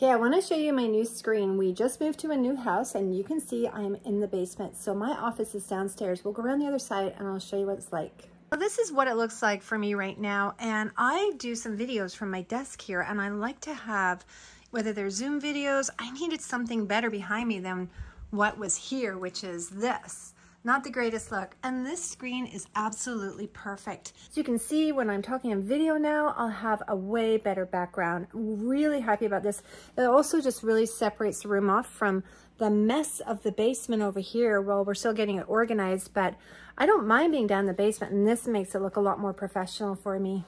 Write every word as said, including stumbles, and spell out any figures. Okay, I want to show you my new screen. We just moved to a new house and you can see I'm in the basement. So my office is downstairs. We'll go around the other side and I'll show you what it's like. Well, this is what it looks like for me right now. And I do some videos from my desk here and I like to have, whether they're Zoom videos, I needed something better behind me than what was here, which is this. Not the greatest look. And this screen is absolutely perfect. So you can see when I'm talking in video now, I'll have a way better background. I'm really happy about this. It also just really separates the room off from the mess of the basement over here while we're still getting it organized, but I don't mind being down in the basement, and this makes it look a lot more professional for me.